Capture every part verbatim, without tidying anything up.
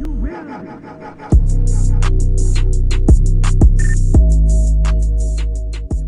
You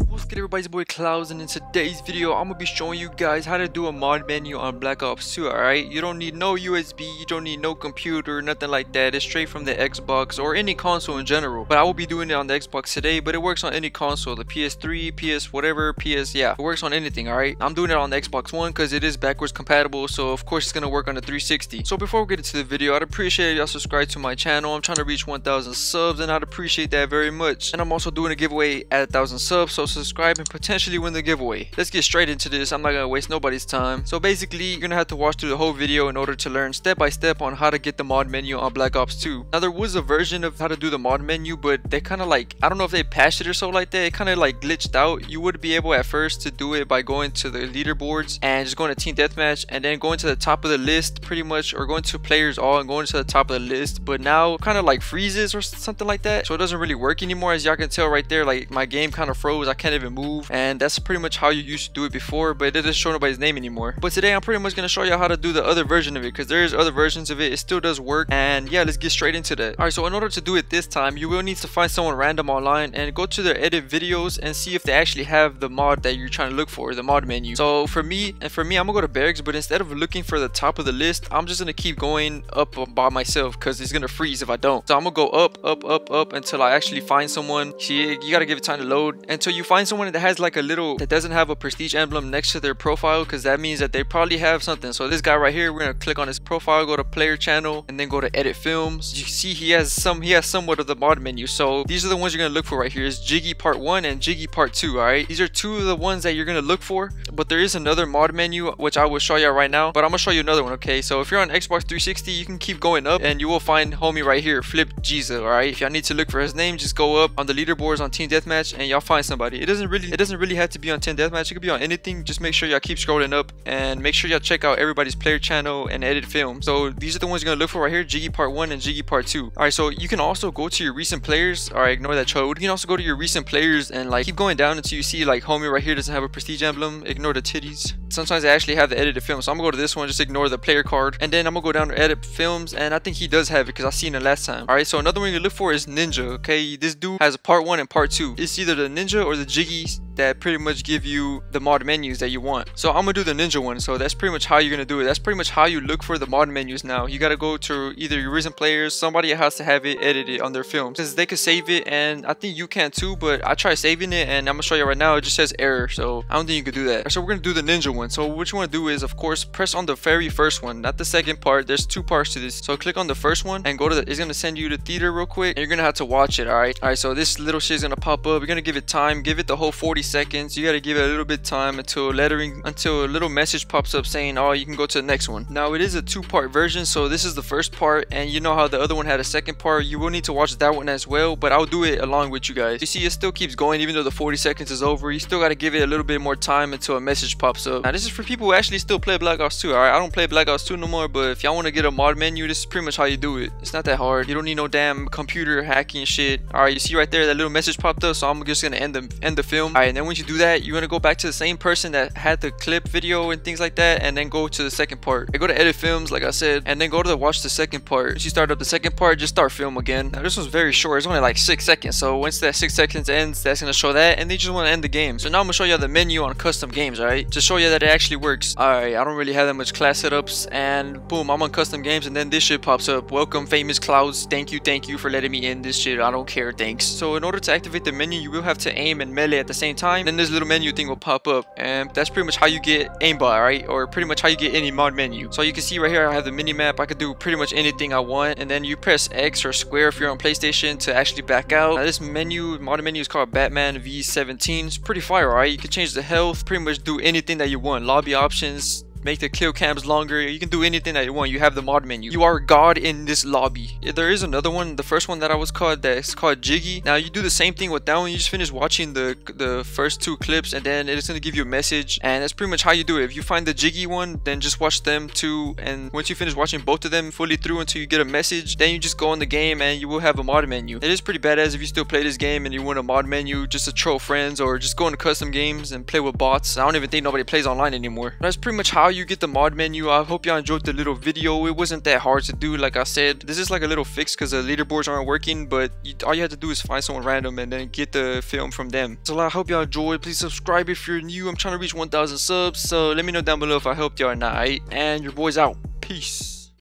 What's good, everybody? It's your boy Clouds, and in today's video I'm gonna be showing you guys how to do a mod menu on Black Ops two. Alright, you don't need no U S B, you don't need no computer, nothing like that. It's straight from the Xbox or any console in general, but I will be doing it on the Xbox today, but it works on any console, the P S three, P S whatever, P S, yeah, it works on anything. Alright, I'm doing it on the Xbox One because it is backwards compatible, so of course it's gonna work on the three sixty. So before we get into the video, I'd appreciate if y'all subscribe to my channel. I'm trying to reach one thousand subs and I'd appreciate that very much, and I'm also doing a giveaway at one thousand subs, so subscribe and potentially win the giveaway. Let's get straight into this. I'm not gonna waste nobody's time. So basically you're gonna have to watch through the whole video in order to learn step by step on how to get the mod menu on Black Ops two. Now there was a version of how to do the mod menu, but they kind of like, I don't know if they patched it or so like that, it kind of like glitched out. You would be able at first to do it by going to the leaderboards and just going to team deathmatch and then going to the top of the list pretty much, or going to players all and going to the top of the list, but now kind of like freezes or something like that, so it doesn't really work anymore. As y'all can tell right there, like my game kind of froze, I can't even move, and that's pretty much how you used to do it before, but it doesn't show nobody's name anymore. But today I'm pretty much gonna show you how to do the other version of it, because there is other versions of it, it still does work, and yeah, let's get straight into that. Alright, so in order to do it this time, you will need to find someone random online and go to their edit videos and see if they actually have the mod that you're trying to look for, the mod menu. So for me and for me I'm gonna go to barracks, but instead of looking for the top of the list, I'm just gonna keep going up by myself because it's gonna freeze if I don't. So I'm gonna go up up up up until I actually find someone. See, you gotta give it time to load until you find someone that has like a little, that doesn't have a prestige emblem next to their profile, because that means that they probably have something. So this guy right here, we're gonna click on his profile, go to player channel, and then go to edit films. You see he has some he has somewhat of the mod menu, so these are the ones you're gonna look for right here, is Jiggy part one and Jiggy part two. All right, these are two of the ones that you're gonna look for, but there is another mod menu which I will show you right now, but I'm gonna show you another one. Okay, so if you're on Xbox three sixty, you can keep going up and you will find homie right here, Flip Jesus. All right, if y'all need to look for his name, just go up on the leaderboards on team deathmatch and y'all find somebody. It doesn't really it doesn't really have to be on team deathmatch, it could be on anything. Just make sure y'all keep scrolling up and make sure y'all check out everybody's player channel and edit film. So these are the ones you're gonna look for right here, Jiggy part one and Jiggy part two. All right, so you can also go to your recent players. All right, ignore that chode. You can also go to your recent players and like keep going down until you see like homie right here doesn't have a prestige emblem. Ignore the titties, sometimes they actually have the edited film, so I'm gonna go to this one, just ignore the player card, and then I'm gonna go down to edit films, and I think he does have it because I seen it last time. All right, so another one you look for is Ninja. Okay, this dude has a part one and part two. It's either the Ninja or the Jiggy that pretty much give you the mod menus that you want. So I'm gonna do the Ninja one. So that's pretty much how you're gonna do it. That's pretty much how you look for the mod menus now. You gotta go to either your recent players, somebody has to have it edited on their film, because they could save it, and I think you can too, but I tried saving it and I'm gonna show you right now, it just says error, so I don't think you could do that. So we're gonna do the Ninja one. So what you want to do is, of course, press on the very first one, not the second part. There's two parts to this, so click on the first one and go to the, it's gonna send you to theater real quick and you're gonna have to watch it. Alright, alright, so this little shit is gonna pop up. You're gonna give it time, give it the whole forty seconds. You gotta give it a little bit time until lettering, until a little message pops up saying, oh, you can go to the next one. Now it is a two-part version, so this is the first part, and you know how the other one had a second part, you will need to watch that one as well, but I'll do it along with you guys. You see it still keeps going even though the forty seconds is over. You still gotta give it a little bit more time until a message pops up. Now this is for people who actually still play Black Ops two. Alright, I don't play Black Ops two no more, but if y'all wanna get a mod menu, this is pretty much how you do it. It's not that hard, you don't need no damn computer hacking shit. Alright, you see right there that little message popped up, so I'm just gonna end the, end the film. Alright, and then once you do that, you're gonna go back to the same person that had the clip video and things like that, and then go to the second part. I go to edit films like I said, and then go to the watch the second part. Once you start up the second part, just start film again. Now this one's very short, it's only like six seconds, so once that six seconds ends, that's gonna show that, and they just wanna end the game. So now I'm gonna show you the menu on custom games, alright, to show you that it actually works. Alright, I don't really have that much class setups, and boom, I'm on custom games, and then this shit pops up. Welcome famous Clouds, thank you, thank you for letting me in this shit, I don't care, thanks. So in order to activate the menu, you will have to aim and melee at the same time, then this little menu thing will pop up, and that's pretty much how you get aimbot, alright, or pretty much how you get any mod menu. So you can see right here I have the mini map, I could do pretty much anything I want, and then you press X or square if you're on PlayStation to actually back out. Now this menu, mod menu, is called Batman V seventeen, it's pretty fire, alright, you can change the health, pretty much do anything that you want, lobby options, make the kill cams longer, you can do anything that you want. You have the mod menu, you are god in this lobby. There is another one, the first one that I was called, that's called Jiggy. Now you do the same thing with that one, you just finish watching the the first two clips, and then it's gonna give you a message, and that's pretty much how you do it. If you find the Jiggy one, then just watch them too, and once you finish watching both of them fully through until you get a message, then you just go in the game and you will have a mod menu. It is pretty badass if you still play this game and you want a mod menu just to troll friends, or just go into custom games and play with bots. I don't even think nobody plays online anymore. That's pretty much how you get the mod menu. I hope y'all enjoyed the little video. It wasn't that hard to do, like I said. This is like a little fix because the leaderboards aren't working, but you, all you have to do is find someone random and then get the film from them. So I hope y'all enjoyed. Please subscribe if you're new. I'm trying to reach one thousand subs, so let me know down below if I helped y'all or not. And your boy's out. Peace.